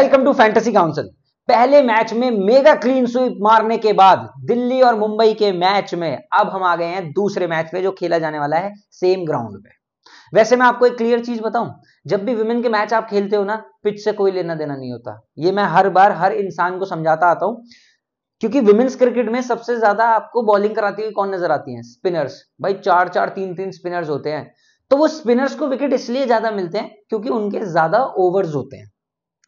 Welcome to fantasy council. पहले match में mega clean sweep मारने के बाद दिल्ली और मुंबई के मैच में अब हम आ गए हैं दूसरे मैच पे जो खेला जाने वाला है सेम ग्राउंड पे। वैसे मैं आपको एक क्लियर चीज बताऊं, जब भी विमेन के मैच आप खेलते हो ना, पिच से कोई लेना देना नहीं होता। ये मैं हर बार हर इंसान को समझाता आता हूँ, क्योंकि विमेन्स क्रिकेट में सबसे ज्यादा आपको बॉलिंग कराती हुई कौन नजर आती है? स्पिनर्स। भाई चार चार तीन तीन स्पिनर्स होते हैं, तो वो स्पिनर्स को विकेट इसलिए ज्यादा मिलते हैं क्योंकि उनके ज्यादा ओवर्स होते हैं।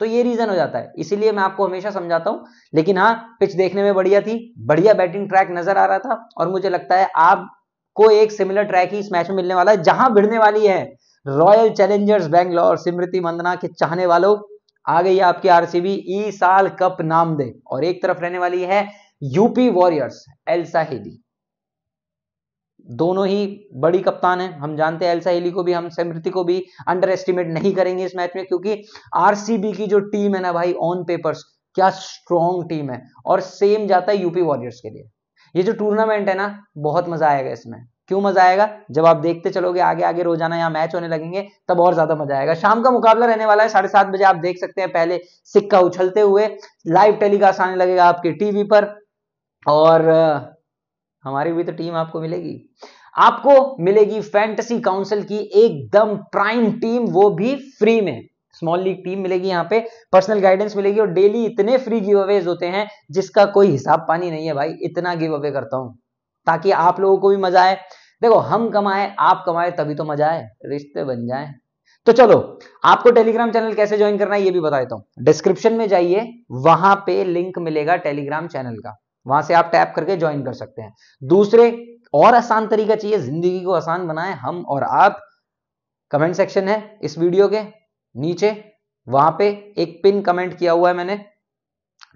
तो ये रीजन हो जाता है, इसीलिए मैं आपको हमेशा समझाता हूं। लेकिन हाँ, पिच देखने में बढ़िया थी, बढ़िया बैटिंग ट्रैक नजर आ रहा था और मुझे लगता है आपको एक सिमिलर ट्रैक ही इस मैच में मिलने वाला है, जहां भिड़ने वाली है रॉयल चैलेंजर्स बैंगलोर। स्मृति मंदना के चाहने वालों, आ गई है आपकी आरसीबी इस साल कप नाम दे, और एक तरफ रहने वाली है यूपी वॉरियर्स एलिसा हेली। दोनों ही बड़ी कप्तान हैं, हम जानते हैं एलिसा हेली को भी, हम स्मृति को भी अंडर एस्टिमेट नहीं करेंगे इस मैच में, क्योंकि आरसीबी की जो टीम है ना भाई, ऑन पेपर्स क्या स्ट्रॉन्ग टीम है। और सेम जाता है यूपी वॉरियर्स के लिए। ये जो टूर्नामेंट है ना, बहुत मजा आएगा इसमें। क्यों मजा आएगा? जब आप देखते चलोगे आगे आगे रोजाना यहाँ मैच होने लगेंगे, तब और ज्यादा मजा आएगा। शाम का मुकाबला रहने वाला है 7:30 बजे, आप देख सकते हैं पहले सिक्का उछलते हुए। लाइव टेलीकास्ट आने लगेगा आपके टीवी पर, और हमारी भी तो टीम आपको मिलेगी। आपको मिलेगी फैंटेसी काउंसिल की एकदम प्राइम टीम, वो भी फ्री में। स्मॉल लीग टीम मिलेगी यहाँ पे, पर्सनल गाइडेंस मिलेगी, और डेली इतने फ्री गिव अवेज होते हैं जिसका कोई हिसाब पानी नहीं है भाई। इतना गिव अवे करता हूं ताकि आप लोगों को भी मजा आए। देखो, हम कमाए आप कमाए तभी तो मजा आए, रिश्ते बन जाए। तो चलो, आपको टेलीग्राम चैनल कैसे ज्वाइन करना है ये भी बता देता हूँ। डिस्क्रिप्शन में जाइए, वहां पे लिंक मिलेगा टेलीग्राम चैनल का, वहां से आप टैप करके ज्वाइन कर सकते हैं। दूसरे और आसान तरीका चाहिए, जिंदगी को आसान बनाए हम और आप, कमेंट सेक्शन है इस वीडियो के नीचे, वहां पे एक पिन कमेंट किया हुआ है मैंने,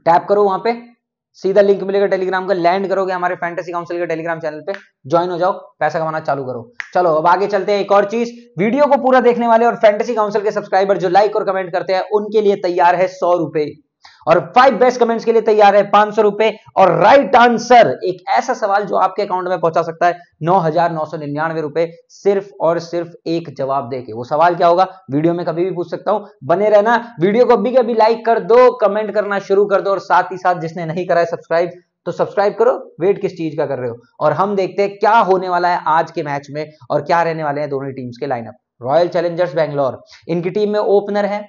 टैप करो, वहां पे सीधा लिंक मिलेगा टेलीग्राम का, लैंड करोगे हमारे फैंटेसी काउंसिल के टेलीग्राम चैनल पे, ज्वाइन हो जाओ, पैसा कमाना चालू करो। चलो अब आगे चलते हैं। एक और चीज, वीडियो को पूरा देखने वाले और फैंटेसी काउंसिल के सब्सक्राइबर जो लाइक और कमेंट करते हैं, उनके लिए तैयार है 100 रुपए, और 5 बेस्ट कमेंट्स के लिए तैयार है 500 रुपए, और राइट आंसर एक ऐसा सवाल जो आपके अकाउंट में पहुंचा सकता है 9,999 रुपए, सिर्फ और सिर्फ एक जवाब देके। वो सवाल क्या होगा वीडियो में कभी भी पूछ सकता हूं। बने रहना, वीडियो को अभी कभी लाइक कर दो, कमेंट करना शुरू कर दो, और साथ ही साथ जिसने नहीं करा है सब्सक्राइब तो सब्सक्राइब करो। वेट किस चीज का कर रहे हो? और हम देखते हैं क्या होने वाला है आज के मैच में, और क्या रहने वाले हैं दोनों टीम्स के लाइनअप। रॉयल चैलेंजर्स बैंगलोर, इनकी टीम में ओपनर है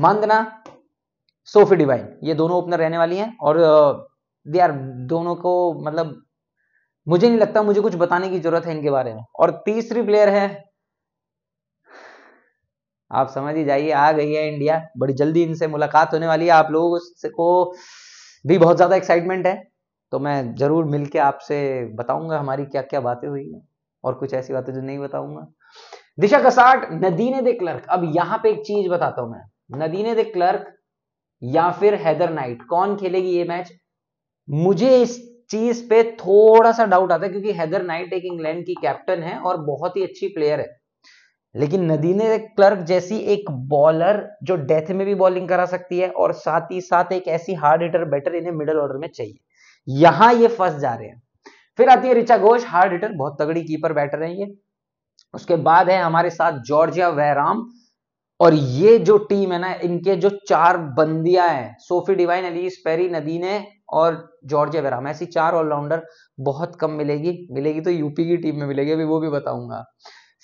मंदना, सोफी डिवाइन, ये दोनों ओपनर रहने वाली हैं। और यार दोनों को मतलब मुझे नहीं लगता मुझे कुछ बताने की जरूरत है इनके बारे में। और तीसरी प्लेयर है, आप समझ ही जाइए, आ गई है इंडिया। बड़ी जल्दी इनसे मुलाकात होने वाली है, आप लोगों को भी बहुत ज्यादा एक्साइटमेंट है, तो मैं जरूर मिलके आपसे बताऊंगा हमारी क्या क्या बातें हुई है, और कुछ ऐसी बातें जो नहीं बताऊंगा। दिशा कसाट, नदीने दे क्लर्क, अब यहाँ पे एक चीज बताता हूँ मैं, नदीने दे क्लर्क या फिर हैदर नाइट, कौन खेलेगी ये मैच? मुझे इस चीज पे थोड़ा सा डाउट आता है, क्योंकि हैदर नाइट एक इंग्लैंड की कैप्टन है और बहुत ही अच्छी प्लेयर है, लेकिन नदीने दे क्लर्क जैसी एक बॉलर जो डेथ में भी बॉलिंग करा सकती है, और साथ ही साथ एक ऐसी हार्ड हिटर बैटर इन्हें मिडिल ऑर्डर में चाहिए, यहां ये फंस जा रहे हैं। फिर आती है रिचा घोष, हार्ड हिटर, बहुत तगड़ी कीपर बैटर है ये। उसके बाद है हमारे साथ जॉर्जिया वैराम, और ये जो टीम है ना, इनके जो 4 बंदियां हैं, Sophie Devine, Ellyse Perry, Nadine और जॉर्जिया वैराम, ऐसी 4 ऑलराउंडर बहुत कम मिलेगी तो यूपी की टीम में मिलेगी, अभी वो भी बताऊंगा।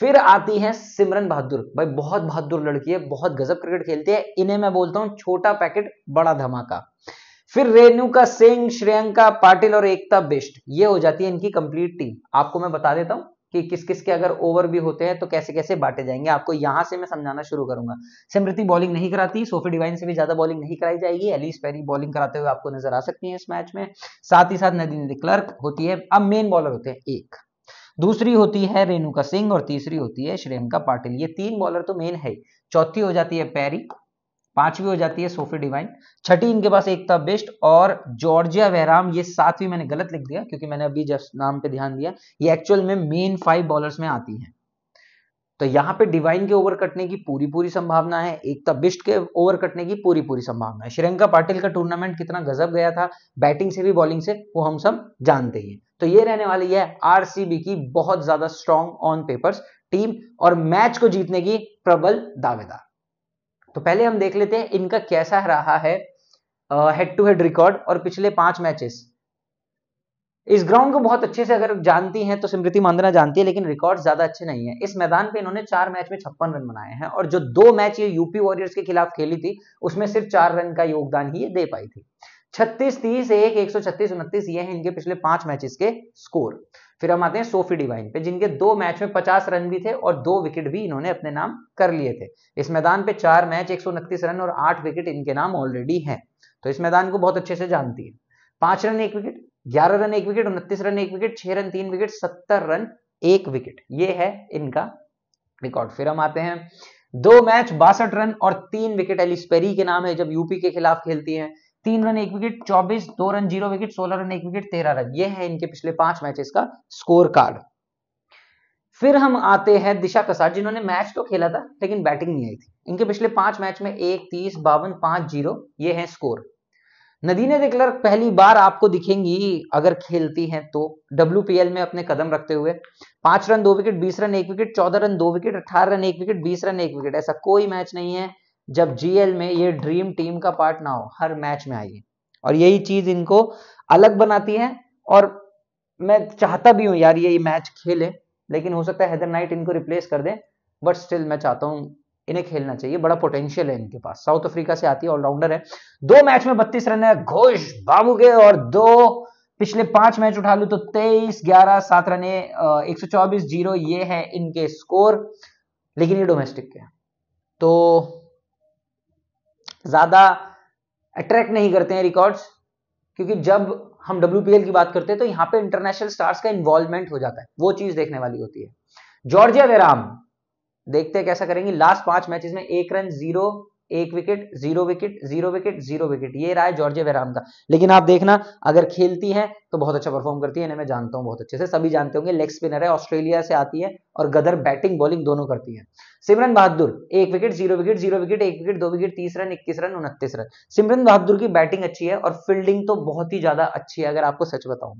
फिर आती है सिमरन बहादुर, भाई बहुत बहादुर लड़की है, बहुत गजब क्रिकेट खेलती है, इन्हें मैं बोलता हूँ छोटा पैकेट बड़ा धमाका। फिर रेणुका सिंह, श्रेयंका पाटिल और एकता बिष्ट, ये हो जाती है इनकी कंप्लीट टीम। आपको मैं बता देता हूँ कि किस किस के अगर ओवर भी होते हैं तो कैसे कैसे बांटे जाएंगे, आपको यहां से मैं समझाना शुरू करूंगा। स्मृति बॉलिंग नहीं कराती, सोफी डिवाइन से भी ज्यादा बॉलिंग नहीं कराई जाएगी, एलिस पेरी बॉलिंग कराते हुए आपको नजर आ सकती है इस मैच में। साथ ही साथ नदीन दे क्लर्क होती है, अब मेन बॉलर होते हैं एक, दूसरी होती है रेणुका सिंह, और तीसरी होती है श्रेयंका पाटिल। ये 3 बॉलर तो मेन है, चौथी हो जाती है पेरी, 5वीं हो जाती है सोफी डिवाइन, 6ठी इनके पास एकता बिष्ट, और जॉर्जिया वैराम ये 7वीं मैंने गलत लिख दिया क्योंकि मैंने अभी जस्ट नाम पे ध्यान दिया, ये एक्चुअल में मेन 5 बॉलर्स में आती हैं। तो यहाँ पे डिवाइन के ओवर कटने की पूरी पूरी संभावना है, एकता बिष्ट के ओवर कटने की पूरी पूरी संभावना है। श्रेयंका पाटिल का टूर्नामेंट कितना गजब गया था, बैटिंग से भी बॉलिंग से, वो हम सब जानते ही। तो ये रहने वाली है आरसीबी की बहुत ज्यादा स्ट्रॉन्ग ऑन पेपर्स टीम, और मैच को जीतने की प्रबल दावेदार। तो पहले हम देख लेते हैं इनका कैसा रहा है हेड टू हेड रिकॉर्ड और पिछले 5 मैचेस। इस ग्राउंड को बहुत अच्छे से अगर जानती हैं तो स्मृति मंदाना जानती है, लेकिन रिकॉर्ड ज्यादा अच्छे नहीं है। इस मैदान पे इन्होंने 4 मैच में 56 रन बनाए हैं और जो 2 मैच ये यूपी वॉरियर्स के खिलाफ खेली थी उसमें सिर्फ 4 रन का योगदान ही ये दे पाई थी। 36, 30, 1, 136, 29 ये हैं इनके पिछले 5 मैचेस के स्कोर। फिर हम आते हैं सोफी डिवाइन पे, जिनके 2 मैच में 50 रन भी थे और 2 विकेट भी इन्होंने अपने नाम कर लिए थे। इस मैदान पे 4 मैच 129 रन और 8 विकेट इनके नाम ऑलरेडी हैं, तो इस मैदान को बहुत अच्छे से जानती है। 5 run 1 wicket, 11 run 1 wicket, 29 run 1 wicket, 6 run 3 wicket, 70 run 1 wicket, ये है इनका रिकॉर्ड। फिर हम आते हैं 2 मैच 62 रन और 3 विकेट एलिस पेरी के नाम है जब यूपी के खिलाफ खेलती हैं। 3 run 1 wicket, 24, 2 run 0 wicket, 16 run 1 wicket, 13 run, ये है इनके पिछले 5 मैचेस का स्कोर कार्ड। फिर हम आते हैं दिशा कसाट, जिन्होंने मैच तो खेला था लेकिन बैटिंग नहीं आई थी। इनके पिछले 5 मैच में 1, 30, 52, 5, 0 ये है स्कोर। नदीने दे क्लर्क पहली बार आपको दिखेंगी अगर खेलती हैं तो WPL में अपने कदम रखते हुए। 5 run 2 wicket, 20 run 1 wicket, 14 run 2 wicket, 18 run 1 wicket, 20 run 1 wicket, ऐसा कोई मैच नहीं है जब GL में ये ड्रीम टीम का पार्ट ना हो, हर मैच में आई है। और यही चीज इनको अलग बनाती है और मैं चाहता भी हूँ यार ये मैच खेले, लेकिन हो सकता है हैदर नाइट इनको रिप्लेस कर दे, बट स्टिल मैं चाहता हूँ इन्हें खेलना चाहिए, बड़ा पोटेंशियल है इनके पास। साउथ अफ्रीका से आती है, ऑलराउंडर है। 2 मैच में 32 रन है घोष बाबू के और 2 पिछले 5 मैच उठा लूं तो 23, 11, 7 रन 124, 0 ये है इनके स्कोर, लेकिन ये डोमेस्टिक के तो ज्यादा अट्रैक्ट नहीं करते हैं रिकॉर्ड्स, क्योंकि जब हम WPL की बात करते हैं तो यहाँ पे इंटरनेशनल स्टार्स का इन्वॉल्वमेंट हो जाता है, वो चीज देखने वाली होती है। जॉर्जिया वेराम देखते हैं कैसा करेंगे। लास्ट 5 मैचेस में 1 run 0, 1 wicket, 0 wicket, 0 wicket, 0 wicket, ये रहा है जॉर्जिया वेराम का। लेकिन आप देखना अगर खेलती हैं तो बहुत अच्छा परफॉर्म करती है, इन्हें मैं जानता हूं बहुत अच्छे से, सभी जानते होंगे। लेग स्पिनर है, ऑस्ट्रेलिया से आती है और गदर बैटिंग बॉलिंग दोनों करती है। Simran Bahadur 1 wicket, 0 wicket, 0 wicket, 1 wicket, 2 wicket, 30 run, 21 run, 29 run. Simran Bahadur की बैटिंग अच्छी है और फील्डिंग तो बहुत ही ज्यादा अच्छी है, अगर आपको सच बताऊं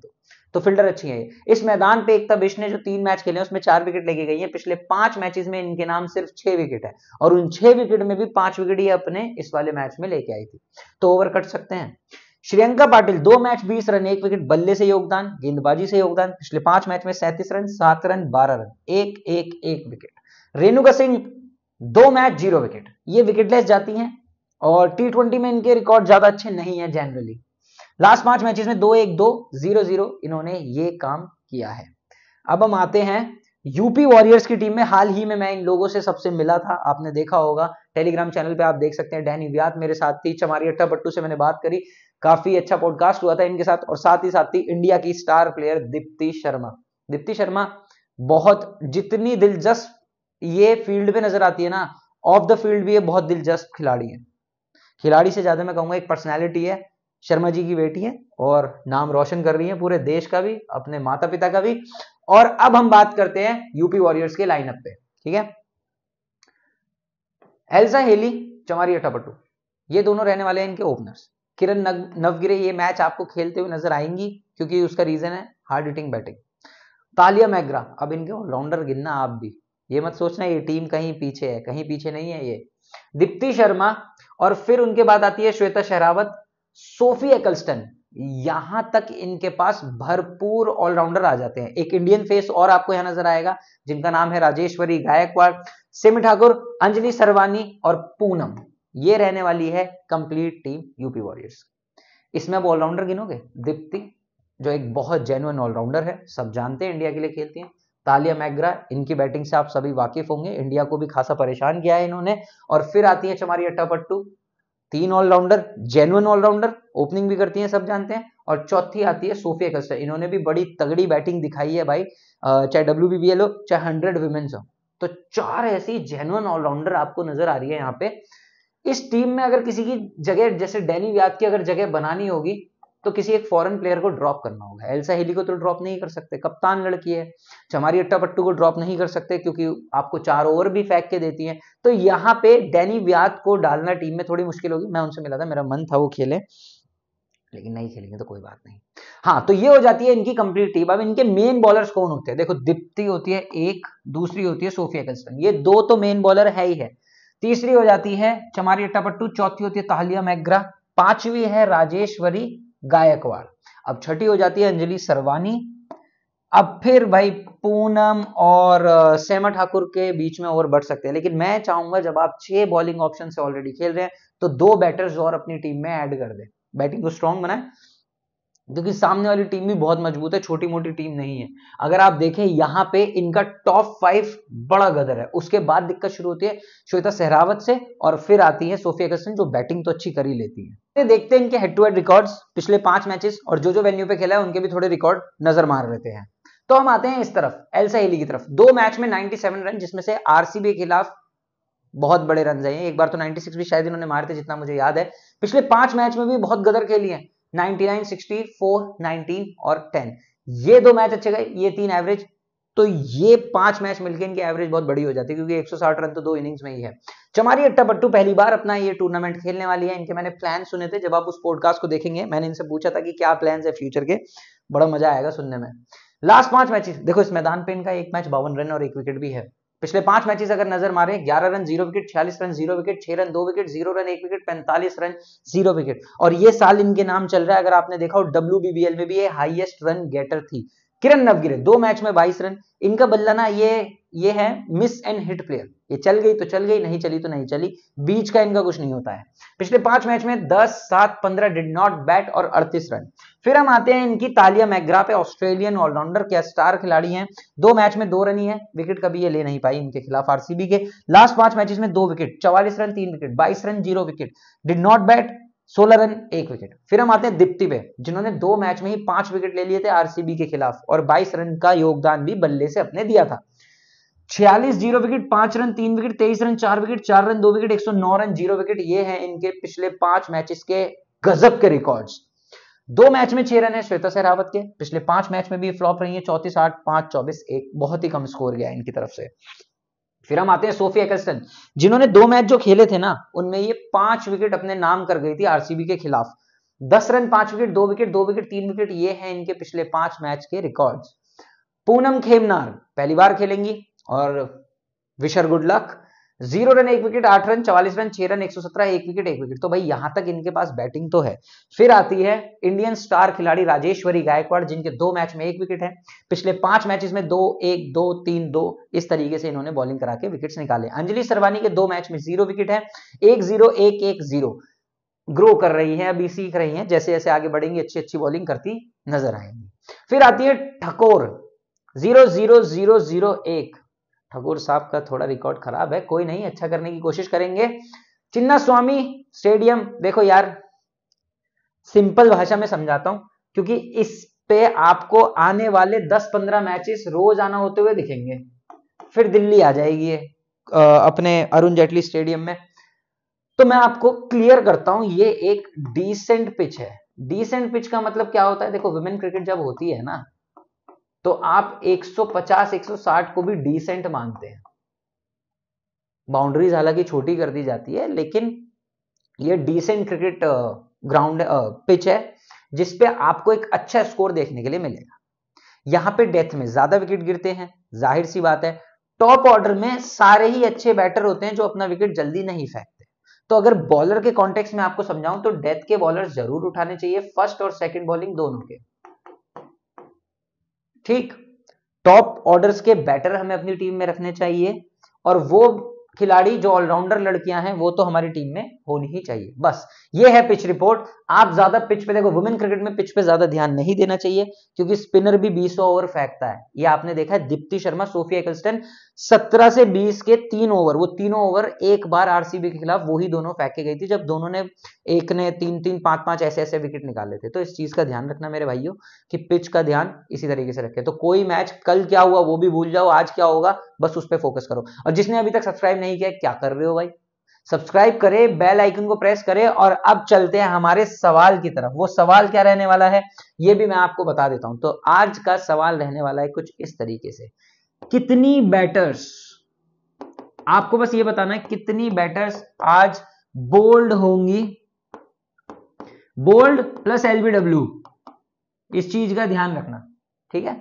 तो फील्डर अच्छी है। इस मैदान पे एकता बिष्ट ने जो 3 मैच खेले हैं उसमें 4 विकेट लेके गई है। पिछले 5 मैचेस में इनके नाम सिर्फ 6 विकेट है और उन 6 विकेट में भी 5 विकेट ये अपने इस वाले मैच में लेके आई थी, तो ओवर कट सकते हैं। Shreyanka Patil 2 match 20 run 1 wicket, बल्ले से योगदान, गेंदबाजी से योगदान। पिछले 5 मैच में 37 run, 7 run, 12 run, 1, 1, 1 wicket. Renuka Singh 2 match 0 wicket, ये विकेटलेस जाती है और T20 में इनके रिकॉर्ड ज्यादा अच्छे नहीं है जनरली। लास्ट 5 मैचेस में 2, 1, 2, 0, 0 इन्होंने ये काम किया है। अब हम आते हैं यूपी वॉरियर्स की टीम में। हाल ही में मैं इन लोगों से सबसे मिला था, आपने देखा होगा टेलीग्राम चैनल पे आप देख सकते हैं। डैनी व्यात मेरे साथ थी, चमारी अट्टापट्टू से मैंने बात करी, काफी अच्छा पॉडकास्ट हुआ था इनके साथ। और साथ ही इंडिया की स्टार प्लेयर दीप्ति शर्मा। दीप्ति शर्मा बहुत जितनी दिलचस्प ये फील्ड पे नजर आती है ना, ऑफ द फील्ड भी ये बहुत दिलचस्प खिलाड़ी है। खिलाड़ी से ज्यादा मैं कहूंगा एक पर्सनैलिटी है। शर्मा जी की बेटी है और नाम रोशन कर रही है पूरे देश का भी, अपने माता पिता का भी। और अब हम बात करते हैं यूपी वॉरियर्स के लाइनअप पे, ठीक है। एलिसा हेली, चमारी अटापट्टू, ये दोनों रहने वाले हैं इनके ओपनर्स। किरण नवगिरे ये मैच आपको खेलते हुए नजर आएंगी, क्योंकि उसका रीजन है hard hitting batting. Tahlia McGrath, अब इनके ऑलराउंडर गिनना आप भी, ये मत सोचना ये टीम कहीं पीछे है, कहीं पीछे नहीं है ये। दीप्ति शर्मा और फिर उनके बाद आती है श्वेता शेहरावत, सोफी एकल्स्टन, यहां तक इनके पास भरपूर ऑलराउंडर आ जाते हैं। एक इंडियन फेस और आपको यहां नजर आएगा जिनका नाम है राजेश्वरी गायकवाड़, सिमी ठाकुर, अंजलि सरवानी और पूनम, ये रहने वाली है कंप्लीट टीम यूपी वॉरियर्स। इसमें आप ऑलराउंडर गिनोगे, दीप्ति जो एक बहुत जेन्युइन ऑलराउंडर है, सब जानते हैं इंडिया के लिए खेलती है। तालिया मैग्राथ, इनकी बैटिंग से आप सभी वाकिफ होंगे, इंडिया को भी खासा परेशान किया है इन्होंने। और फिर आती है Chamari Athapaththu, 3 all rounder, genuine all rounder, opening भी करती हैं, सब जानते हैं। और चौथी आती है सोफिया कस्टर, इन्होंने भी बड़ी तगड़ी बैटिंग दिखाई है भाई, चाहे WBBL हो चाहे 100 विमेन्स हो। तो 4 ऐसी जेन्युइन ऑलराउंडर आपको नजर आ रही है यहाँ पे। इस टीम में अगर किसी की जगह, जैसे डैनी व्यात की अगर जगह बनानी होगी तो किसी एक फॉरेन प्लेयर को ड्रॉप करना होगा। एलिसा हेली को तो ड्रॉप नहीं कर सकते, कप्तान लड़की है। चमारी अट्टापट्टू को ड्रॉप नहीं कर सकते क्योंकि आपको 4 ओवर भी फेंक के देती हैं। तो यहाँ पे डैनी व्यात को डालना टीम में थोड़ी मुश्किल होगी। मैं उनसे मिला था, मेरा मन था वो खेले, लेकिन नहीं खेलेंगे तो कोई बात नहीं। हाँ, तो ये हो जाती है इनकी कंप्लीट टीम। अब इनके मेन बॉलर्स कौन होते हैं? देखो, दीप्ति होती है एक, दूसरी होती है सोफिया कस्टन, ये 2 तो मेन बॉलर है ही है। तीसरी हो जाती है चमारी अट्टापट्टू, चौथी होती है ताहलिया मैग्रा, पांचवी है राजेश्वरी गायकवाड़, अब छठी हो जाती है अंजलि सरवानी, अब फिर भाई पूनम और सेमा ठाकुर के बीच में ओवर बढ़ सकते हैं। लेकिन मैं चाहूंगा जब आप 6 बॉलिंग ऑप्शन से ऑलरेडी खेल रहे हैं तो 2 बैटर्स और अपनी टीम में ऐड कर दें, बैटिंग को स्ट्रांग बनाए, क्योंकि सामने वाली टीम भी बहुत मजबूत है, छोटी मोटी टीम नहीं है। अगर आप देखें यहाँ पे इनका टॉप 5 बड़ा गदर है, उसके बाद दिक्कत शुरू होती है श्वेता सहरावत से और फिर आती है सोफिया कसम जो बैटिंग तो अच्छी कर ही लेती है। देखते हैं इनके हेड टू हेड रिकॉर्ड्स पिछले 5 मैचेस और जो जो वेन्यू पे खेला है उनके भी थोड़े रिकॉर्ड नजर मार लेते हैं। तो हम आते हैं इस तरफ एलिसा हेली की तरफ, 2 मैच में 97 रन, जिसमें से आरसीबी के खिलाफ बहुत बड़े रन आए हैं, एक बार तो 96 भी शायद इन्होंने मारे थे जितना मुझे याद है। पिछले 5 मैच में भी बहुत गदर खेली है, 99, 64, 19 और 10, ये 2 मैच अच्छे गए, ये 3 एवरेज, तो ये 5 मैच मिलकर इनकी एवरेज बहुत बड़ी हो जाती है क्योंकि 160 रन तो 2 इनिंग्स में ही है। चमारी अट्टापट्टू पहली बार अपना ये टूर्नामेंट खेलने वाली है, इनके मैंने प्लान सुने थे, जब आप उस पॉडकास्ट को देखेंगे मैंने इनसे पूछा था कि क्या प्लान है फ्यूचर के, बड़ा मजा आएगा सुनने में। लास्ट 5 मैचेस देखो, इस मैदान पे इनका 1 मैच 52 रन और 1 विकेट भी है। पिछले 5 मैचेस अगर नजर मारे, 11 run 0 wicket, 46 run 0 wicket, 6 run 2 wicket, 0 run 1 wicket, 45 run 0 wicket, और ये साल इनके नाम चल रहा है। अगर आपने देखा WBBL में भी ये हाईएस्ट रन गेटर थी। किरण नवगिरे 2 मैच में 22 रन, इनका बल्ला ना ये है मिस एंड हिट प्लेयर, ये चल गई तो चल गई, नहीं चली तो नहीं चली, बीच का इनका कुछ नहीं होता है। पिछले 5 मैच में 10, 7, 15 डिड नॉट बैट और 38 रन। फिर हम आते हैं इनकी ताहलिया मैग्रा पे, ऑस्ट्रेलियन ऑलराउंडर क्या स्टार खिलाड़ी हैं, 2 मैच में 2 रन ही है, विकेट कभी ये ले नहीं पाई इनके खिलाफ आरसीबी के। लास्ट 5 मैचेस में 2 wicket, 44 run 3 wicket, 22 run 0 wicket, did not bat 16 run 1 wicket. फिर हम आते हैं दीप्ति पे, जिन्होंने 2 मैच में ही 5 विकेट ले लिए थे आरसीबी के खिलाफ और 22 रन का योगदान भी बल्ले से अपने दिया था। 46 0 wicket, 5 run 3 wicket, 23 run 4 wicket, 4 run 2 wicket, 109 run 0 wicket, ये है इनके पिछले 5 मैचेस के गजब के रिकॉर्ड्स। 2 मैच में 6 रन है श्वेता सहरावत के, पिछले 5 मैच में भी फ्लॉप रही है, 34, 8, 5, 24, एक बहुत ही कम स्कोर गया इनकी तरफ से। फिर हम आते हैं सोफी एक्सटन, जिन्होंने 2 मैच जो खेले थे ना उनमें ये 5 विकेट अपने नाम कर गई थी आरसीबी के खिलाफ, 10 run 5 wicket 2 wicket 2 wicket 3 wicket, ये है इनके पिछले 5 मैच के रिकॉर्ड्स। पूनम खेमनार पहली बार खेलेंगी और wish her good luck, 0 run 1 wicket 8 run 44 run 6 run 117 1 wicket, तो भाई यहां तक इनके पास बैटिंग तो है। फिर आती है इंडियन स्टार खिलाड़ी राजेश्वरी गायकवाड़, जिनके 2 मैच में 1 विकेट है, पिछले 5 मैचेस में 2, 1, 2, 3, 2 इस तरीके से इन्होंने बॉलिंग करा के विकेट्स निकाले। अंजलि सरवानी के 2 मैच में 0 विकेट है, 1, 0, 1, 1, 0, ग्रो कर रही है, अभी सीख रही है, जैसे जैसे आगे बढ़ेंगी अच्छी अच्छी बॉलिंग करती नजर आएंगी। फिर आती है ठकोर 0, 0, 0, 0, 1, ठाकुर साहब का थोड़ा रिकॉर्ड खराब है, कोई नहीं, अच्छा करने की कोशिश करेंगे। चिन्ना स्वामी स्टेडियम, देखो यार सिंपल भाषा में समझाता हूं क्योंकि इस पे आपको आने वाले 10-15 मैचेस रोज आना होते हुए दिखेंगे, फिर दिल्ली आ जाएगी अपने अरुण जेटली स्टेडियम में। तो मैं आपको क्लियर करता हूं, ये एक डिसेंट पिच है। डिसेंट पिच का मतलब क्या होता है, देखो विमेन क्रिकेट जब होती है ना तो आप 150 160 को भी डिसेंट मांगते हैं, बाउंड्रीज हालांकि छोटी कर दी जाती है, लेकिन ये डिसेंट क्रिकेट ग्राउंड पिच है जिसपे आपको एक अच्छा स्कोर देखने के लिए मिलेगा। यहां पे डेथ में ज्यादा विकेट गिरते हैं, जाहिर सी बात है टॉप ऑर्डर में सारे ही अच्छे बैटर होते हैं जो अपना विकेट जल्दी नहीं फेंकते, तो अगर बॉलर के कॉन्टेक्स्ट में आपको समझाऊं तो डेथ के बॉलर जरूर उठाने चाहिए, फर्स्ट और सेकेंड बॉलिंग दोनों के, ठीक। टॉप ऑर्डर्स के बैटर हमें अपनी टीम में रखने चाहिए और वो खिलाड़ी जो ऑलराउंडर लड़कियां हैं वो तो हमारी टीम में होनी ही चाहिए। बस ये है पिच रिपोर्ट। आप ज्यादा पिच पे देखो, वुमेन क्रिकेट में पिच पे ज्यादा ध्यान नहीं देना चाहिए क्योंकि स्पिनर भी 20 ओवर फेंकता है, ये आपने देखा है दीप्ति शर्मा सोफी एक्सटन 17 से 20 के 3 ओवर, वो 3 ओवर एक बार आरसीबी के खिलाफ वही दोनों फेंके गई थी जब दोनों ने एक ने 3, 3, 5, 5 ऐसे विकेट निकाले थे। तो इस चीज का ध्यान रखना मेरे भाइयों कि पिच का ध्यान इसी तरीके से रखें। तो कोई मैच कल क्या हुआ वो भी भूल जाओ, आज क्या होगा बस उस पर फोकस करो। और जिसने अभी तक सब्सक्राइब नहीं किया क्या कर रहे हो भाई, सब्सक्राइब करें, बेल आइकन को प्रेस करें। और अब चलते हैं हमारे सवाल की तरफ। वो सवाल क्या रहने वाला है ये भी मैं आपको बता देता हूं। तो आज का सवाल रहने वाला है कुछ इस तरीके से, कितनी बैटर्स, आपको बस ये बताना है कितनी बैटर्स आज बोल्ड होंगी, बोल्ड प्लस एलबीडब्ल्यू, इस चीज का ध्यान रखना, ठीक है।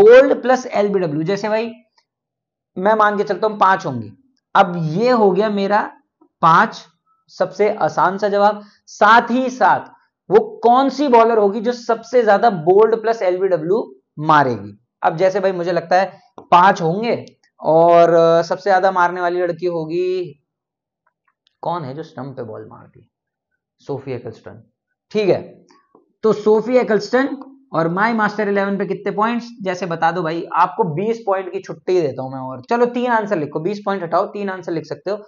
बोल्ड प्लस एलबीडब्ल्यू, जैसे भाई मैं मान के चलता हूं 5 होंगी अब ये हो गया मेरा 5 सबसे आसान सा जवाब। साथ ही साथ वो कौन सी बॉलर होगी जो सबसे ज्यादा बोल्ड प्लस एलबीडब्ल्यू मारेगी? अब जैसे भाई मुझे लगता है 5 होंगे और सबसे ज्यादा मारने वाली लड़की होगी, कौन है जो स्टंप पे बॉल मारती? Sophie Ecclestone. ठीक है, तो सोफी एकल्स्टन और माय मास्टर 11 पे कितने पॉइंट्स? जैसे बता दो भाई, आपको 20 पॉइंट की छुट्टी देता हूं मैं। और चलो 3 आंसर लिखो, 20 पॉइंट हटाओ, 3 आंसर लिख सकते हो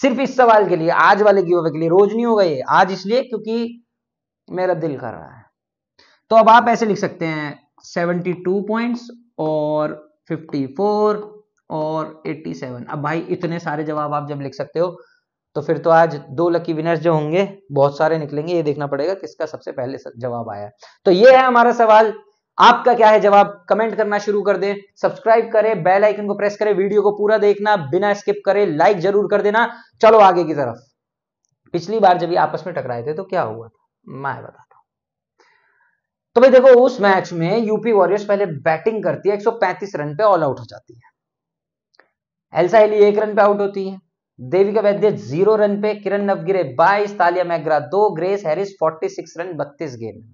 सिर्फ इस सवाल के लिए, आज वाले गिव अवे के लिए। रोज नहीं होगा ये, आज इसलिए क्योंकि मेरा दिल कर रहा है। तो अब आप ऐसे लिख सकते हैं 72 पॉइंट्स और 54 और 87। अब भाई इतने सारे जवाब आप जब लिख सकते हो तो फिर तो आज 2 लकी विनर्स जो होंगे बहुत सारे निकलेंगे। ये देखना पड़ेगा किसका सबसे पहले जवाब आया। तो ये है हमारा सवाल, आपका क्या है जवाब? कमेंट करना शुरू कर दें, सब्सक्राइब करें, बेल आइकन को प्रेस करें, वीडियो को पूरा देखना बिना स्किप करे, लाइक जरूर कर देना। चलो आगे की तरफ। पिछली बार जब ये आपस में टकराए थे तो क्या हुआ था मैं बताता हूँ। तो भाई देखो, उस मैच में यूपी वॉरियर्स पहले बैटिंग करती है 135 रन पे ऑल आउट हो जाती है। एलिसा हेली 1 रन पे आउट होती है, देविका वैद्य 0 रन पे, Kiran Navgire 22, Tahlia McGrath 2, Grace Harris 46 run 32 game में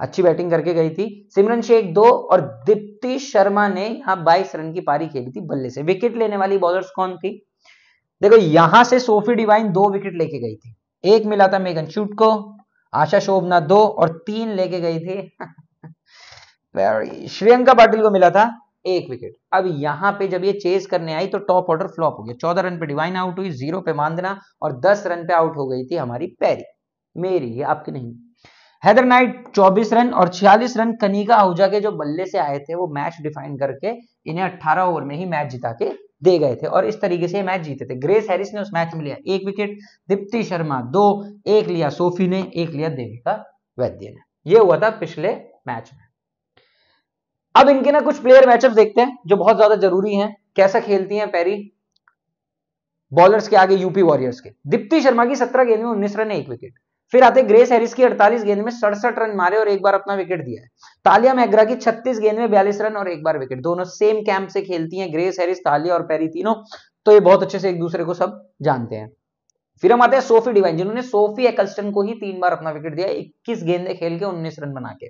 अच्छी बैटिंग करके गई थी, सिमरन शेख 2 और दीप्ति शर्मा ने यहाँ 22 रन की पारी खेली थी बल्ले से। विकेट लेने वाली बॉलर्स कौन थी? देखो यहां से सोफी डिवाइन 2 विकेट लेके गई थी, 1 मिला था मेगन शूट को, आशा शोभना 2 और 3 लेके गई थी श्रेयंका पाटिल को मिला था 1 विकेट। अब यहां पे जब ये चेस करने आई तो टॉप ऑर्डर फ्लॉप हो गया। 14 रन पे डिवाइन आउट हुई, 0 पे मांदना और 10 रन पे आउट हो गई थी हमारी पैरी, मेरी है आपकी नहीं। हैदर नाइट 24 रन और 46 रन कनिका आहूजा के जो बल्ले से आए थे, वो मैच डिफाइन करके इन्हें 18 ओवर में ही मैच जिता के दे गए थे और इस तरीके से मैच जीते थे। ग्रेस हैरिस ने उस मैच में लिया 1 विकेट, दीप्ति शर्मा 2, 1 लिया सोफी ने, 1 लिया देविका वैद्य ने। यह हुआ था पिछले मैच में। अब इनके ना कुछ प्लेयर मैचअप देखते हैं जो बहुत ज्यादा जरूरी हैं। कैसा खेलती हैं पैरी बॉलर्स के आगे यूपी वॉरियर्स के? दीप्ति शर्मा की 17 गेंद में 19 रन, 1 विकेट। फिर आते ग्रेस हैरिस की 48 गेंद में 67 रन मारे और 1 बार अपना विकेट दिया है। तालिया मैग्रा की 36 गेंद में 42 रन और 1 बार विकेट। दोनों सेम कैंप से खेलती हैं, ग्रेस हैरिस, तालिया और पैरी तीनों, तो ये बहुत अच्छे से एक दूसरे को सब जानते हैं। फिर हम आते हैं सोफी डिवाइन, जिन्होंने सोफी एकल्स्टन को ही 3 बार अपना विकेट दिया, 21 गेंदे खेल के 19 रन बना के।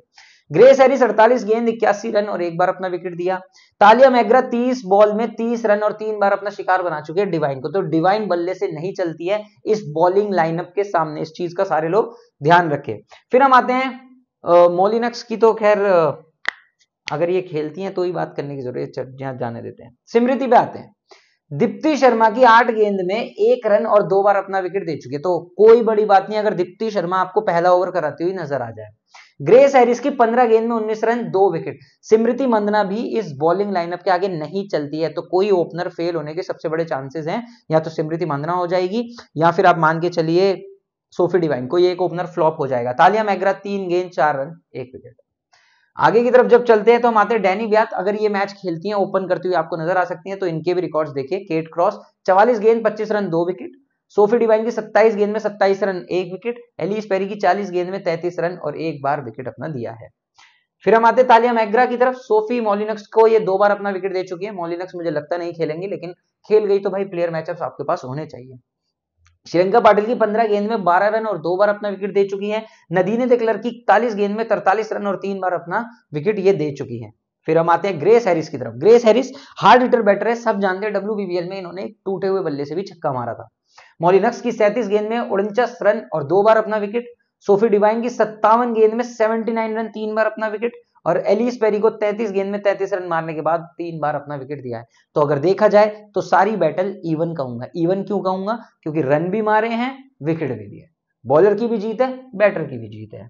ग्रेस हैरिस 48 गेंद 81 रन और 1 बार अपना विकेट दिया। तालिया मैग्रा 30 बॉल में 30 रन और 3 बार अपना शिकार बना चुके हैं डिवाइन को। तो डिवाइन बल्ले से नहीं चलती है इस बॉलिंग लाइनअप के सामने, इस चीज का सारे लोग ध्यान रखें। फिर हम आते हैं मोलिनक्स की, तो खैर अगर ये खेलती हैं तो ही बात करने की जरूरत है, जाने देते हैं। स्मृति पे आते हैं, दीप्ति शर्मा की 8 गेंद में 1 रन और 2 बार अपना विकेट दे चुके, तो कोई बड़ी बात नहीं अगर दीप्ति शर्मा आपको पहला ओवर कराती हुई नजर आ जाए। ग्रेस हैरिस की 15 गेंद में 19 रन, 2 विकेट। स्मृति मंदना भी इस बॉलिंग लाइनअप के आगे नहीं चलती है, तो कोई ओपनर फेल होने के सबसे बड़े चांसेस हैं, या तो स्मृति मंदना हो जाएगी या फिर आप मान के चलिए सोफी डिवाइन, कोई एक ओपनर फ्लॉप हो जाएगा। तालिया मैग्रा 3 गेंद 4 रन 1 विकेट। आगे की तरफ जब चलते हैं तो हम आते हैं डैनी ब्यात। अगर ये मैच खेलती हैं, ओपन करती हुई आपको नजर आ सकती हैं, तो इनके भी रिकॉर्ड्स देखिए। केट क्रॉस 44 गेंद 25 रन 2 विकेट। सोफी डिवाइन की 27 गेंद में 27 रन 1 विकेट। एलिस पेरी की 40 गेंद में 33 रन और 1 बार विकेट अपना दिया है। फिर हम आते तालिया मैग्रा की तरफ। सोफी मोलिनक्स को ये 2 बार अपना विकेट दे चुकी है। मोलिनक्स मुझे लगता नहीं खेलेंगी, लेकिन खेल गई तो भाई प्लेयर मैचअप्स आपके पास होने चाहिए। श्रेयंका पाटिल की 15 गेंद में 12 रन और 2 बार अपना विकेट दे चुकी है। नदीन दे क्लर्क की 41 गेंद में 43 रन और 3 बार अपना विकेट ये दे चुकी है। फिर हम आते हैं ग्रेस हैरिस की तरफ। Grace Harris hard hitter batter है, सब जानते हैं। WBBL में इन्होंने टूटे हुए बल्ले से भी छक्का मारा था। मोलिनक्स की 37 गेंद में 49 रन और 2 बार अपना विकेट। सोफी डिवाइन की 57 गेंद में 79 रन 3 बार अपना विकेट और एलिस पेरी को 33 गेंद में 33 रन मारने के बाद 3 बार अपना विकेट दिया है। तो अगर देखा जाए तो सारी बैटल इवन कहूंगा। इवन क्यों कहूंगा? क्योंकि रन भी मारे हैं, विकेट भी दिए। बॉलर की भी जीत है, बैटर की भी जीत है।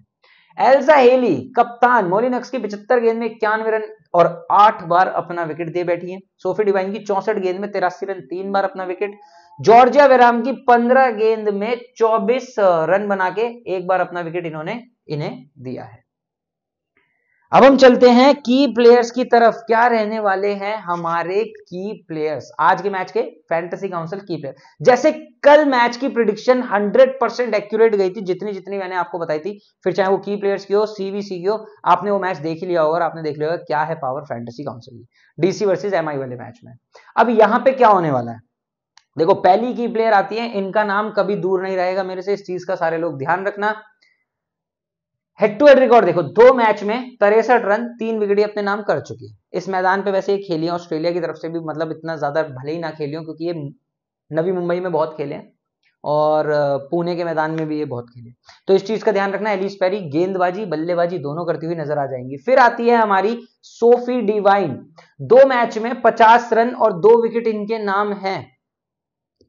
एलिसा हेली कप्तान मोलिनक्स की 75 गेंद में 91 रन और 8 बार अपना विकेट दे बैठी है। सोफी डिवाइन की 64 गेंद में 83 रन 3 बार अपना विकेट। जॉर्जिया वेराम की 15 गेंद में 24 रन बना के 1 बार अपना विकेट इन्हें दिया है। अब हम चलते हैं की प्लेयर्स की तरफ। क्या रहने वाले हैं हमारे की प्लेयर्स आज के मैच के? फैंटेसी काउंसिल की प्लेयर। जैसे कल मैच की प्रिडिक्शन 100% एक्यूरेट गई थी, जितनी जितनी मैंने आपको बताई थी, फिर चाहे वो की प्लेयर्स की हो, सीवीसी की हो, आपने वो मैच देख ही लिया होगा और आपने देख लिया होगा क्या है पावर फैंटेसी काउंसिल की डीसी वर्सेज एमआई वाले मैच में। अब यहां पर क्या होने वाला है? देखो पहली की प्लेयर आती है, इनका नाम कभी दूर नहीं रहेगा मेरे से, इस चीज का सारे लोग ध्यान रखना। हेड टू हेड रिकॉर्ड देखो, 2 मैच में 63 रन 3 विकेट अपने नाम कर चुकी है। इस मैदान पे वैसे खेली ऑस्ट्रेलिया की तरफ से भी, मतलब इतना ज्यादा भले ही ना खेली हो क्योंकि ये नवी मुंबई में बहुत खेले हैं और पुणे के मैदान में भी ये बहुत खेले, तो इस चीज का ध्यान रखना। एलिस पेरी गेंदबाजी बल्लेबाजी दोनों करती हुई नजर आ जाएंगी। फिर आती है हमारी सोफी डिवाइन, 2 मैच में 50 रन और 2 विकेट इनके नाम है,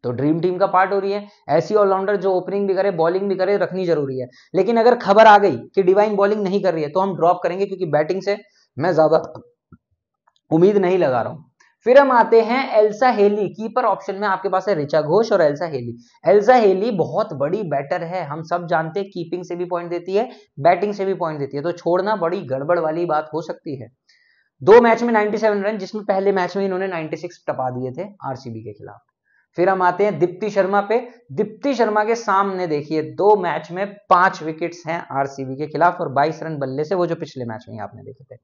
तो ड्रीम टीम का पार्ट हो रही है। ऐसी ऑलराउंडर जो ओपनिंग भी करे बॉलिंग भी करे रखनी जरूरी है, लेकिन अगर खबर आ गई कि डिवाइन बॉलिंग नहीं कर रही है तो हम ड्रॉप करेंगे क्योंकि बैटिंग से मैं ज्यादा उम्मीद नहीं लगा रहा हूं। फिर हम आते हैं एलिसा हेली, कीपर ऑप्शन में आपके पास है रिचा घोष और एलिसा हेली। एलिसा हेली बहुत बड़ी बैटर है, हम सब जानते हैं, कीपिंग से भी पॉइंट देती है बैटिंग से भी पॉइंट देती है, तो छोड़ना बड़ी गड़बड़ वाली बात हो सकती है। 2 मैच में 97 रन, जिसमें पहले मैच में इन्होंने 96 टपा दिए थे आरसीबी के खिलाफ। फिर हम आते हैं दीप्ति शर्मा पे, दीप्ति शर्मा के सामने देखिए 2 मैच में 5 विकेट्स हैं आरसीबी के खिलाफ और 22 रन बल्ले से, वो जो पिछले मैच में आपने देखे थे।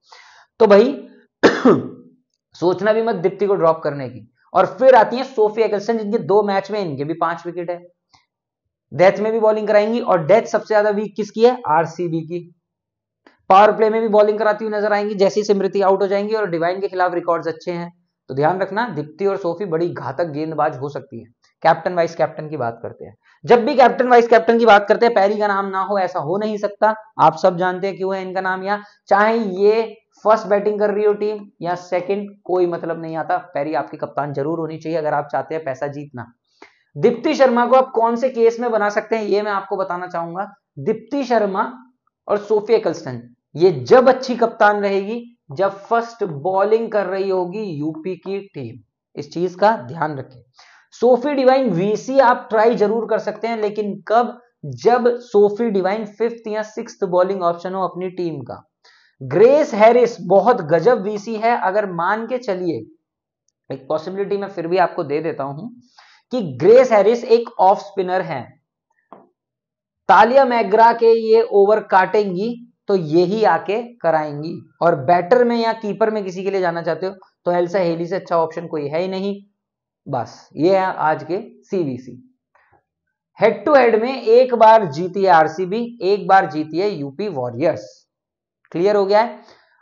तो भाई सोचना भी मत दीप्ति को ड्रॉप करने की। और फिर आती है सोफी एक्सल्सन, जिनके 2 मैच में इनके भी 5 विकेट है, डेथ में भी बॉलिंग कराएंगी और डेथ सबसे ज्यादा वीक किसकी है, आरसीबी की। पावर प्ले में भी बॉलिंग कराती हुई नजर आएंगी, जैसी स्मृति आउट हो जाएंगी और डिवाइन के खिलाफ रिकॉर्ड्स अच्छे हैं, तो ध्यान रखना दीप्ति और सोफी बड़ी घातक गेंदबाज हो सकती है। कैप्टन वाइस कैप्टन की बात करते हैं, जब भी कैप्टन वाइस कैप्टन की बात करते हैं पैरी का नाम ना हो ऐसा हो नहीं सकता, आप सब जानते हैं क्यों है इनका नाम यहाँ, चाहे ये फर्स्ट बैटिंग कर रही हो टीम या सेकंड, कोई मतलब नहीं आता, पैरी आपकी कप्तान जरूर होनी चाहिए अगर आप चाहते हैं पैसा जीतना। दीप्ति शर्मा को आप कौन से केस में बना सकते हैं ये मैं आपको बताना चाहूंगा। दीप्ति शर्मा और सोफी एक्सल्सन ये जब अच्छी कप्तान रहेगी जब फर्स्ट बॉलिंग कर रही होगी यूपी की टीम, इस चीज का ध्यान रखें। सोफी डिवाइन वीसी आप ट्राई जरूर कर सकते हैं, लेकिन कब, जब सोफी डिवाइन 5th या 6th बॉलिंग ऑप्शन हो अपनी टीम का। ग्रेस हैरिस बहुत गजब वीसी है, अगर मान के चलिए एक पॉसिबिलिटी मैं फिर भी आपको दे देता हूं कि ग्रेस हैरिस एक ऑफ स्पिनर है, तालिया मैग्रा के ये ओवर काटेंगी तो यही आके कराएंगी, और बैटर में या कीपर में किसी के लिए जाना चाहते हो तो एलिसा हेली से अच्छा ऑप्शन कोई है ही नहीं। बस ये है आज के सीवीसी। हेड टू हेड में 1 बार जीती है आरसीबी, 1 बार जीती है यूपी वॉरियर्स। क्लियर हो गया है।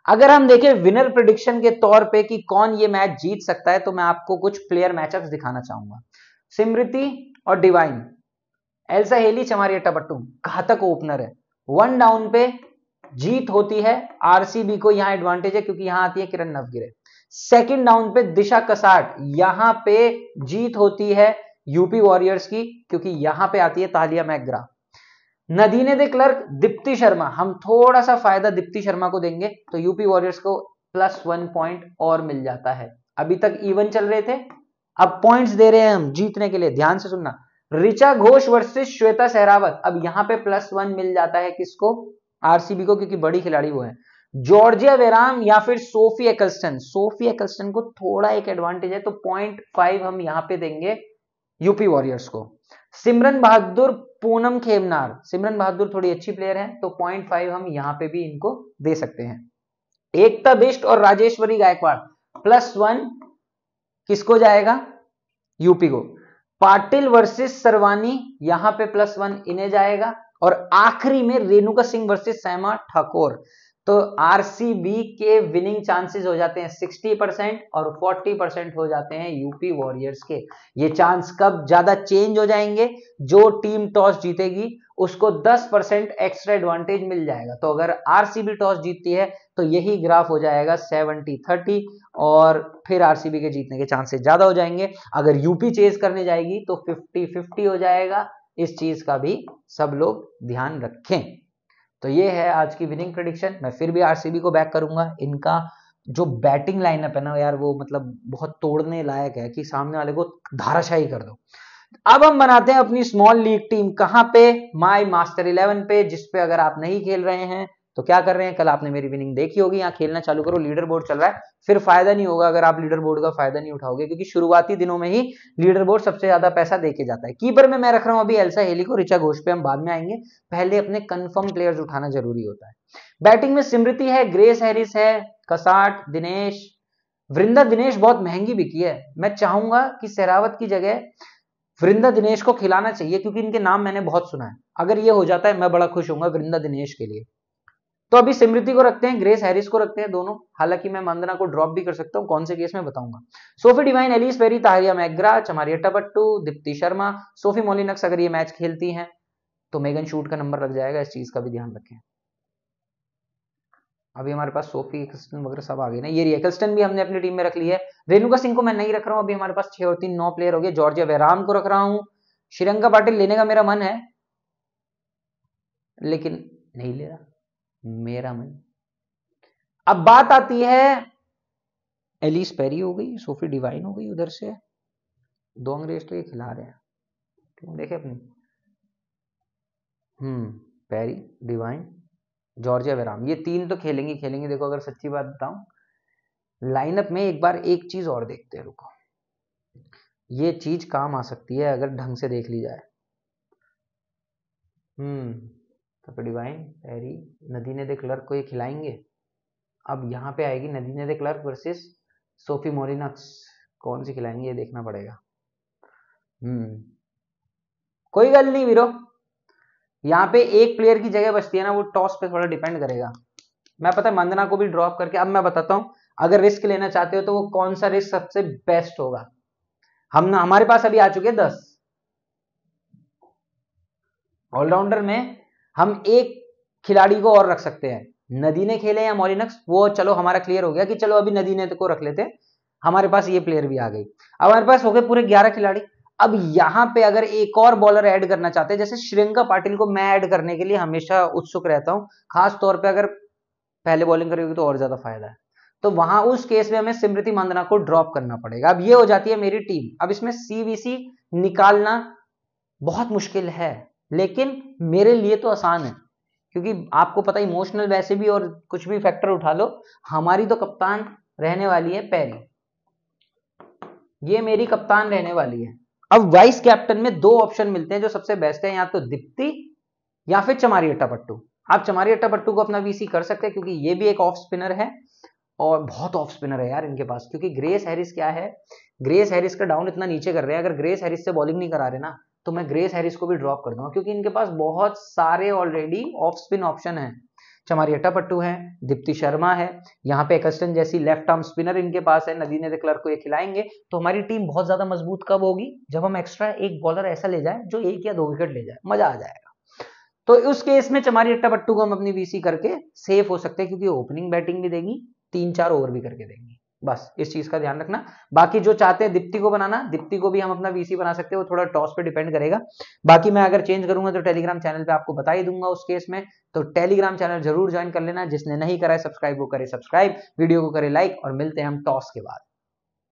अगर हम देखें विनर प्रेडिक्शन के तौर पे कि कौन ये मैच जीत सकता है, तो मैं आपको कुछ प्लेयर मैचअप्स दिखाना चाहूंगा। स्मृति और Devine, Alyssa Healy, Chamari Athapaththu, घातक ओपनर है। 1 डाउन पे जीत होती है आरसीबी को, यहां एडवांटेज है क्योंकि यहां आती है किरण नवगिरे। 2nd डाउन पे दिशा कसाट, यहां पे जीत होती है यूपी वॉरियर्स की क्योंकि यहां पे आती है Tahlia McGrath. Nadine de Klerk, Deepti Sharma, हम थोड़ा सा फायदा दीप्ति शर्मा को देंगे तो यूपी वॉरियर्स को +1 पॉइंट और मिल जाता है। अभी तक इवन चल रहे थे, अब पॉइंट्स दे रहे हैं हम जीतने के लिए, ध्यान से सुनना। रिचा घोष वर्सेस श्वेता सहरावत, अब यहाँ पे +1 मिल जाता है किसको, आरसीबी को क्योंकि बड़ी खिलाड़ी वो है। जॉर्जिया वेराम या फिर सोफी एक्सल्सन, सोफी एक्सल्सन को थोड़ा एक एडवांटेज है तो 0.5 हम यहाँ पे देंगे यूपी वॉरियर्स को। सिमरन बहादुर, पूनम खेमनार, सिमरन बहादुर थोड़ी अच्छी प्लेयर है तो 0.5 हम यहाँ पे भी इनको दे सकते हैं। एकता बिष्ट और राजेश्वरी गायकवाड़, +1 किसको जाएगा, यूपी को। पाटिल वर्सेस सरवानी, यहाँ पे +1 इन्हें जाएगा। और आखिरी में रेणुका सिंह वर्सेस सैमा ठाकुर, तो आरसीबी के विनिंग चांसेस हो जाते हैं 60% और 40% हो जाते हैं यूपी वॉरियर्स के। ये चांस कब ज्यादा चेंज हो जाएंगे, जो टीम टॉस जीतेगी उसको 10% एक्स्ट्रा एडवांटेज मिल जाएगा, तो अगर आरसीबी टॉस जीतती है तो यही ग्राफ हो जाएगा 70-30 और फिर आरसीबी के जीतने के चांसेस ज्यादा हो जाएंगे। अगर यूपी चेज करने जाएगी तो 50-50 हो जाएगा, इस चीज का भी सब लोग ध्यान रखें। तो ये है आज की विनिंग प्रेडिक्शन। मैं फिर भी आरसीबी को बैक करूंगा, इनका जो बैटिंग लाइनअप है ना यार वो मतलब बहुत तोड़ने लायक है कि सामने वाले को धाराशाही कर दो। अब हम बनाते हैं अपनी स्मॉल लीग टीम, कहां पे, माय मास्टर 11 पे, जिसपे अगर आप नहीं खेल रहे हैं तो क्या कर रहे हैं, कल आपने मेरी विनिंग देखी होगी, यहाँ खेलना चालू करो। लीडर बोर्ड चल रहा है, फिर फायदा नहीं होगा अगर आप लीडर बोर्ड का फायदा नहीं उठाओगे क्योंकि शुरुआती दिनों में ही लीडर बोर्ड सबसे ज्यादा पैसा देके जाता है। कीपर में मैं रख रहा हूं अभी एलिसा हेली को, रिचा घोष पे हम बाद में आएंगे, पहले अपने कंफर्म प्लेयर्स उठाना जरूरी होता है। बैटिंग में स्मृति है, ग्रेस हैरिस है, कसाट, दिनेश, वृंदा दिनेश बहुत महंगी बिकी है, मैं चाहूंगा कि सहरावत की जगह वृंदा दिनेश को खिलाना चाहिए क्योंकि इनके नाम मैंने बहुत सुना है। अगर ये हो जाता है मैं बड़ा खुश होऊंगा वृंदा दिनेश के लिए। तो अभी स्मृति को रखते हैं, ग्रेस हैरिस को रखते हैं दोनों, हालांकि मैं मंदना को ड्रॉप भी कर सकता हूँ, कौन से केस में बताऊंगा। Sophie Devine, Ellyse Perry, Tahlia McGrath, Chamari Athapaththu, Deepti Sharma, Sophie Molineux अगर ये मैच खेलती हैं तो मेगन शूट का नंबर लग जाएगा, इस चीज का भी ध्यान रखें। अभी हमारे पास सोफी एक्सटन वगैरह सब आ गए ना, ये रियकल्स्टन भी हमने अपनी टीम में रख ली है। रेणुका सिंह को मैं नहीं रख रहा हूँ, अभी हमारे पास 6 और 3 9 प्लेयर हो गए। जॉर्जिया वैराम को रख रहा हूँ, श्रेयंका पाटिल लेने का मेरा मन है लेकिन नहीं ले रहा मेरा मन। अब बात आती है एलिस पेरी हो गई, सोफी डिवाइन हो गई, उधर से दो अंग्रेज तो ये खिला रहे हैं, क्यों देखे अपनी पेरी, डिवाइन, जॉर्जिया वैराम, ये 3 तो खेलेंगे। देखो अगर सच्ची बात बताऊं लाइनअप में एक बार एक चीज और देखते हैं, रुको ये चीज काम आ सकती है अगर ढंग से देख ली जाए। तो Devine, Perry, Nadine de Klerk को ये खिलाएंगे। अब यहाँ पे आएगी Nadine de Klerk versus Sophie Molineux, कौन सी खिलाएंगे ये देखना पड़ेगा। कोई गल नहीं वीरो, यहाँ पे एक प्लेयर की जगह बचती है ना, वो टॉस पे थोड़ा डिपेंड करेगा। मैं पता है मंदना को भी ड्रॉप करके अब मैं बताता हूँ अगर रिस्क लेना चाहते हो तो वो कौन सा रिस्क सबसे बेस्ट होगा। हमारे पास अभी आ चुके 10 ऑलराउंडर में, हम एक खिलाड़ी को और रख सकते हैं, नदीने खेले या मोलिनक्स, वो चलो हमारा क्लियर हो गया कि चलो अभी नदीने को रख लेते हैं, हमारे पास ये प्लेयर भी आ गई। अब हमारे पास हो गए पूरे 11 खिलाड़ी। अब यहाँ पे अगर एक और बॉलर ऐड करना चाहते हैं, जैसे श्रेयंका पाटिल को मैं ऐड करने के लिए हमेशा उत्सुक रहता हूँ, खास तौर पे अगर पहले बॉलिंग करोगे तो और ज्यादा फायदा है, तो वहां उस केस में हमें स्मृति मंदना को ड्रॉप करना पड़ेगा। अब ये हो जाती है मेरी टीम। अब इसमें सीवीसी निकालना बहुत मुश्किल है लेकिन मेरे लिए तो आसान है क्योंकि आपको पता इमोशनल वैसे भी और कुछ भी फैक्टर उठा लो, हमारी तो कप्तान रहने वाली है पेरी, ये मेरी कप्तान रहने वाली है। अब वाइस कैप्टन में 2 ऑप्शन मिलते हैं जो सबसे बेस्ट है, या तो दीप्ति या फिर चमारी अट्टापट्टू। आप चमारी अट्टापट्टू को अपना वीसी कर सकते हैं क्योंकि ये भी एक ऑफ स्पिनर है और बहुत ऑफ स्पिनर है यार इनके पास, क्योंकि ग्रेस हैरिस क्या है, ग्रेस हैरिस का डाउन इतना नीचे कर रहे हैं, अगर ग्रेस हैरिस से बॉलिंग नहीं करा रहे ना तो मैं ग्रेस हैरिस को भी ड्रॉप कर दूंगा क्योंकि इनके पास बहुत सारे ऑलरेडी ऑफ स्पिन ऑप्शन हैं। चमारी अट्टापट्टू है, दीप्ति शर्मा है, यहाँ पे एकस्टन जैसी लेफ्ट आर्म स्पिनर इनके पास है, नदीने दे क्लर्क को ये खिलाएंगे। तो हमारी टीम बहुत ज्यादा मजबूत कब होगी, जब हम एक्स्ट्रा एक बॉलर ऐसा ले जाए जो 1 या 2 विकेट ले जाए, मजा आ जाएगा। तो उस केस में चमारी अट्टापट्टू को हम अपनी वीसी करके सेफ हो सकते हैं क्योंकि ओपनिंग बैटिंग भी देगी, 3-4 ओवर भी करके देंगी, बस इस चीज का ध्यान रखना। बाकी जो चाहते हैं दीप्ति को बनाना, दीप्ति को भी हम अपना वीसी बना सकते हैं, वो थोड़ा टॉस पे डिपेंड करेगा। बाकी मैं अगर चेंज करूंगा तो टेलीग्राम चैनल पे आपको बता ही दूंगा उस केस में, तो टेलीग्राम चैनल जरूर ज्वाइन कर लेना, जिसने नहीं करा है सब्सक्राइब वो करे सब्सक्राइब, वीडियो को करे लाइक, और मिलते हैं हम टॉस के बाद।